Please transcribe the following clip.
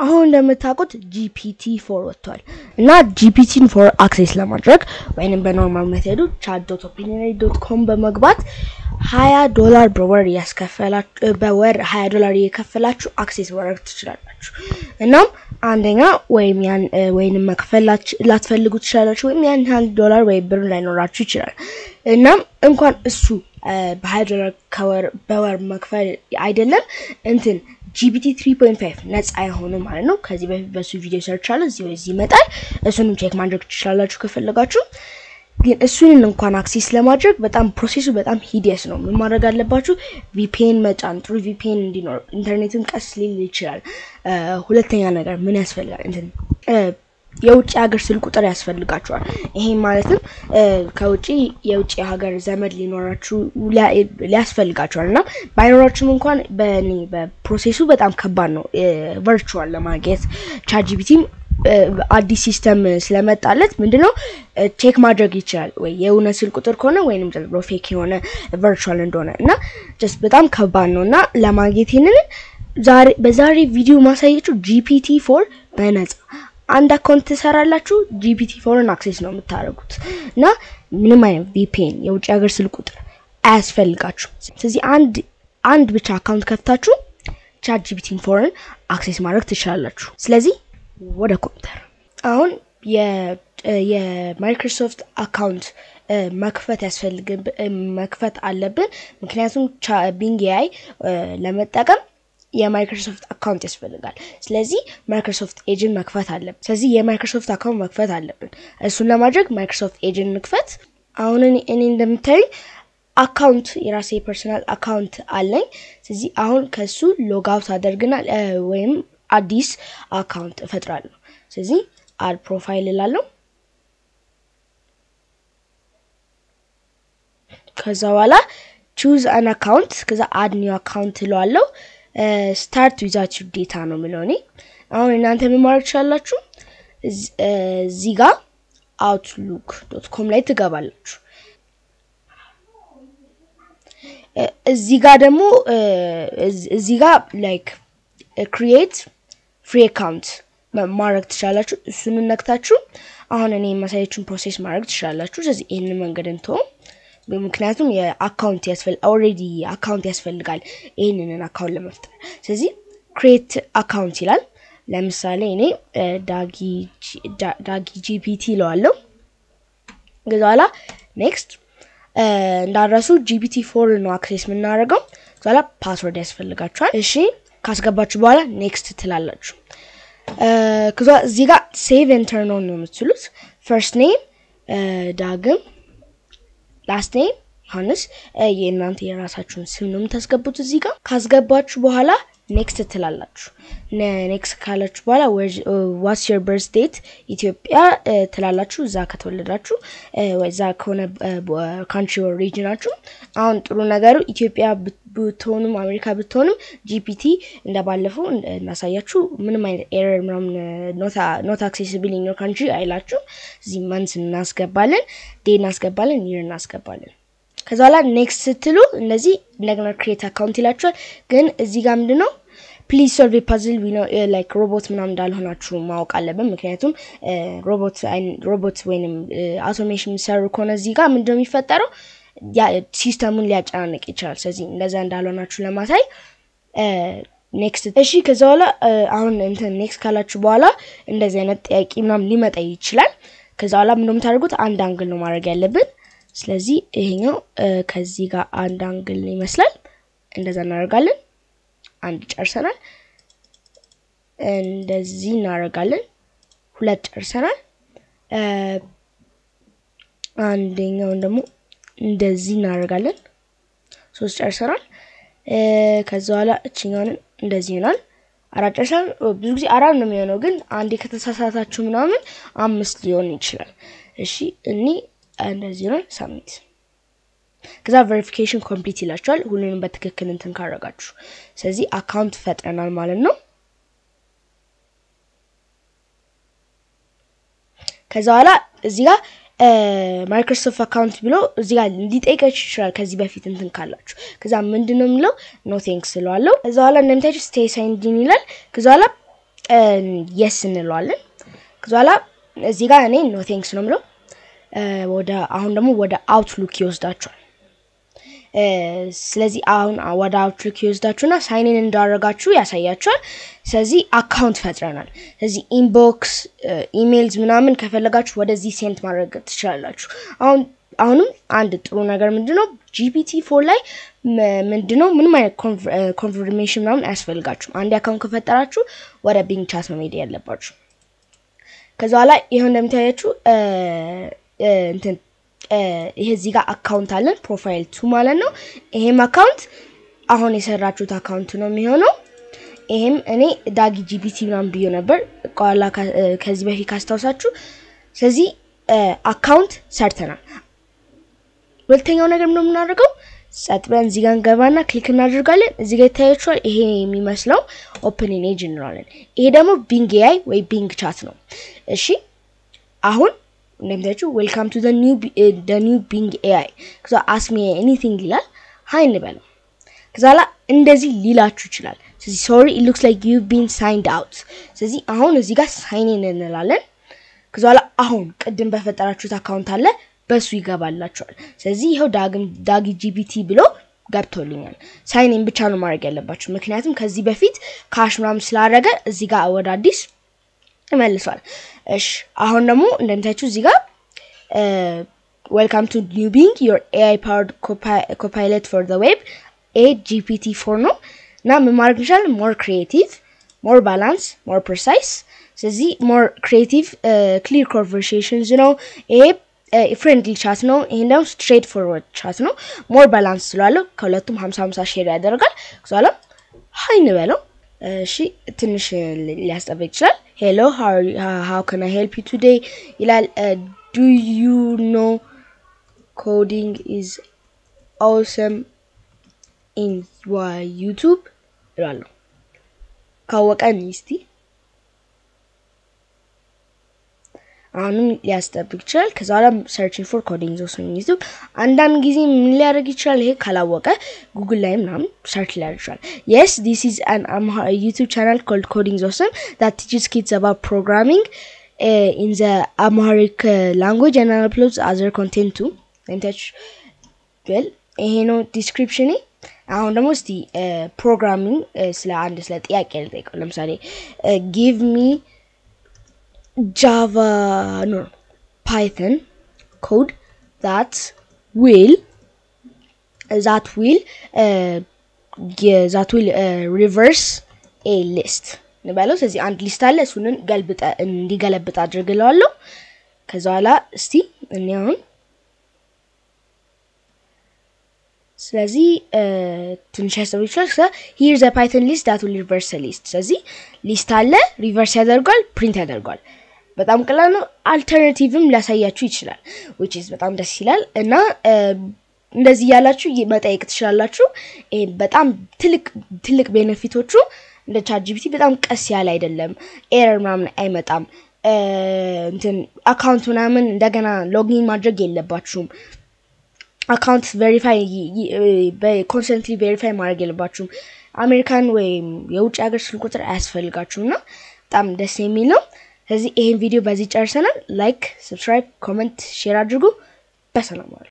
Ahon le mtakot GPT-4 wotwal. Na GPT-4 access la madrak, wainin be normal methedu chat.opinionary.com be magbat $20 brower yaskafelachu be wer $20 yekafelachu access warag tichalachu. Enam andenya wayim yan wayinin makfelach latfelligu tichalachu wayim yan $100 way birun la inorachu tichal. Enam enkwan isu $20 kawer be wer makfel aidellem entin GPT-3.5 Let's I honum I know because if you video search challenge you see metal as soon check magic challenge kefelagachu ግን እሱን እንኳን አክሰስ ለማድረግ በጣም ፕሮሰሱ በጣም ሂዲየስ ነው ምን ማድረግ አለባችሁ VPN መጫን ጥሩ VPN እንዲኖር ኢንተርኔቱን ቀስ ሊል ይችላል ሁለተኛ ነገር ምን ያስፈልጋል እንትን የውጭ ሀገር ስልክ ቁጥር ያስፈልጋችኋል ይሄ ማለት ከውጪ የውጭ ሀገር ዘመድ ሊኖራችሁ ሊያስፈልጋችኋልና ባይኖራችሁም እንኳን በፕሮሰሱ በጣም ከባድ ነው ቨርቹዋል ለማግኘት ChatGPT አዲስ ሲስተም ስለመጣለት ምንድነው ቼክ ማድረግ ይችላል ወይ የኡነ ስልክ ቁጥር ከሆነ ወይንም ደግሞ ፌክ የሆነ ቨርቹዋል እንደሆነና just በጣም ከባድ ነውና ለማግኘት ይሄንን ዛሬ በዛሬ ቪዲዮ ማሳያችሁ GPT-4 በነጻ አንድ አካውንት ተሰራላችሁ GPT-4ን አክሰስ ነው የምታደርጉት እና ምንም አይነት VPN የውጭ ሀገር ስልክ ቁጥር አያስፈልጋችሁ ስለዚህ አንድ ብቻ አካውንት ከፍታችሁ ChatGPT-4ን አክሰስ ማድረግ ትችላላችሁ ስለዚህ What a computer. Aun ye Microsoft account makfat yasfelgib makfat allebin mikniyatum Bing AI lemetaqam ye Microsoft account yasfelgal. Selezi Microsoft agent makfat alleb. Selezi ye Microsoft account makfat allebin. Esun lemadreg Microsoft agent makfat. Aun eni endemtay account yerase personal account alley. Selezi ahun kesu logout adergnal wem አዲስ አካውንት ፈጥራለሁ ስለዚህ አድ ፕሮፋይል ላለው ከዛ በኋላ choose an account ከዛ add new account ላለው start with your data ነው ምሎኒ አሁን እናንተ መማር ትችላላችሁ እዚህ ጋር outlook.com ላይ ትገባላችሁ እዚህ ጋር ደግሞ እዚህ ጋር like create free account ማድረግ ትችላላችሁ እሱን ነክታችሁ አሁን እኔ ማሳያችሁን ፕሮሰስ ማድረግ ትችላላችሁ ስለዚህ ይሄንን መንገድ እንቶ በምክንያቱም የአካውንት ያስፈልጋል already አካውንት ያስፈልጋል ይሄንን አካውንት ለመፍጠር ስለዚህ create account ይላል ለምሳሌ እኔ ዳጊ GPT ለዋለው ገዛላ next እንዳራሱ GPT-4 ነው አክሰስ ምን እናደርገው ገዛላ password ያስፈልጋችኋል እሺ ካስገባችሁ በኋላ next ትላላችሁ ከዛ እዚህ ጋር save and turn on ነው የምትሉት first name ዳግም last name ዮሐንስ የእናንተ የራሳችሁን ስም ነው የምታስገቡት እዚህ ጋር ካስገባችሁ በኋላ next ትላላችሁ next ካላችሁ በኋላ what's your birth date ኢትዮጵያ ትላላችሁ እዛ ከተወለዳችሁ ወይዛ ከሆነ country or region ናችሁ አሁን ጥሩ ነገሩ ኢትዮጵያ ብትሆኑም አሜሪካ ብትሆኑም GPT እንደባለፈው እናሳያችሁ ምንም አይነት error ምንም not accessible in your country አይላችሁ እዚህ month እናስገባለን day እናስገባለን year እናስገባለን ከዛ በኋላ next ስትሉ እንደዚህ እንደገና create account ይላችኋል ግን እዚህ ጋር ምንድነው please solve a puzzle we know like robot ምናምን እንዳልሆናችሁ ማወቅ አለበት ምክንያቱም robot ወይንም automation ሰሩ ከሆነ እዚህ ጋር ምንድነው የሚፈጠረው ያ ሲስተሙን ሊያጫናነቅ ይችላል ስለዚህ እንደዛ እንዳልሆናችሁ ለማሳይ next እሺ ከዛ በኋላ አሁን እንትን next ካላችሁ በኋላ እንደዚህ አይነት ጥያቄ ምናምን ሊመጣ ይችላል ከዛ በኋላ ምንም ታደርጉት አንድ አንግል ነው ማድረግ ያለብን ስለዚህ ይሄኛው ከዚህ ጋር አንድ አንግል ይመስላል እንደዛ እናደርጋለን አንድ ጨርሰናል እንደዚህ እናደርጋለን ሁለት ጨርሰናል አንደኛው ደግሞ እንደዚህ እናደርጋለን ሶስት ጨርሰናል ከዛ በኋላ እቺኛውን እንደዚህ ይሆናል አራት ጨርሰን ብዙ ጊዜ አራት ነው የሚሆነው ግን አንዴ ከተሳሳታችሁ ምናምን አምስት ሊሆን ይችላል እሺ እኔ እንደዚህ ነው ሳምንት ከዛ verification complete ይላችኋል ሁሉንም በትክክል እንትን ካረጋችሁ ስለዚህ አካውንት ፈጥረናል ማለት ነው ከዛ በኋላ እዚህ ጋር Microsoft account ብሎ እዚህ ጋር ሊጠይቃችሁ ይችላል ከዚህ በፊት እንትን ካላችሁ ከዛ ምንድነው ምለው no thanks ስለዋለው እዛው ላይ እንደምታችሁ stay signed in ይላል ከዛላ yes in the lollen. Kazala, Zigane, no things number. Wada, Aundamu, wada Outlook use that one. Slazy Aun, wada Outlook use that one. Sign in and Daragatu, as I actual. Sazi account fatran. Sazi inbox, emails, Munaman, Cafelagach, what does he sent Margaret Charlotte? Aunum, and the Trunagarmidino, GPT-4 like. Mendino, my confirmation round as well got you. And the account of Fatarachu, what a being chasma media leopard. Kazala, Ihondem Teatru, Heziga account talent, profile to Malano, Ehem account, Ahonis Ratut account to Nomiono, Ehem, any Dagi GPT round Bionaber, Kala Kazibehi Castosatu, Sazi account Sartana. Will take on a gum nargo? Satran Zigan Gavana, click on Adrugalan, Zigatro, Hemi Maslow, open in a general. Edamo Bing AI, way Bing Chatno. She Ahun, name that you welcome to the new Bing AI. So ask me anything Lila, hi Nebello. Kazala, Ndezi Lila Truchilal. Says, sorry, it looks like you've been signed out. Says, Ahun, Ziga sign in the Lalen. Kazala Ahun, Kadim Bafetara Truth account Hale. Baswiga lateral. Says he how Dagi GPT below Gaptolian. Sign in Bichano Margella, but Macanatum Kazibafit, Kashram Slaraga, Ziga Awadadis, Melisol. Esh Ahonamo, Nentachu Ziga. Welcome to New Bing, your AI powered copilot for the web. A GPT-4 no. Now, Margishal, more creative, more balanced, more precise. Says he more creative, clear conversations, you know. A friendly chat no, and straightforward chat no, more balanced lalo, kalatum hamsamsa share adargal, xala, hi nevelo, she finish last a picture. Hello, how can I help you today? Ilal, do you know coding is awesome in your YouTube? Lalo, kawakanisti. Last picture because I'm searching for codings also on YouTube and I'm giving Largichal Kalawaka Google Lime search lateral. Yes, this is an a YouTube channel called Codings Awesome that teaches kids about programming in the Amharic language and uploads other content too. And that's well, you know, description. Around almost the programming slash yeah, I'm sorry. Give me Java no Python code that will reverse a list. Nebalo says the and list alle sunun galbet ndigalbet adregelallo kazala sti nyan Slazy, here's a Python list that will reverse a list. Slazy, list alle, reverse header goal, print header goal. But I'm calling alternative lasaya twitchal, which is but I'm the silal, and now the zialachu, but I shalachu, but I'm tilic benefit or true, the ChatGPT, but I'm casialidem, error mam, amatam, account to naman, dagana, login madragil, the bathroom. Accounts verify constantly verify margil bathroom American way youch agarsul kutar asfel gachuna tam desemino sazi eh video bazich arsenal like subscribe comment share adrugu besalamar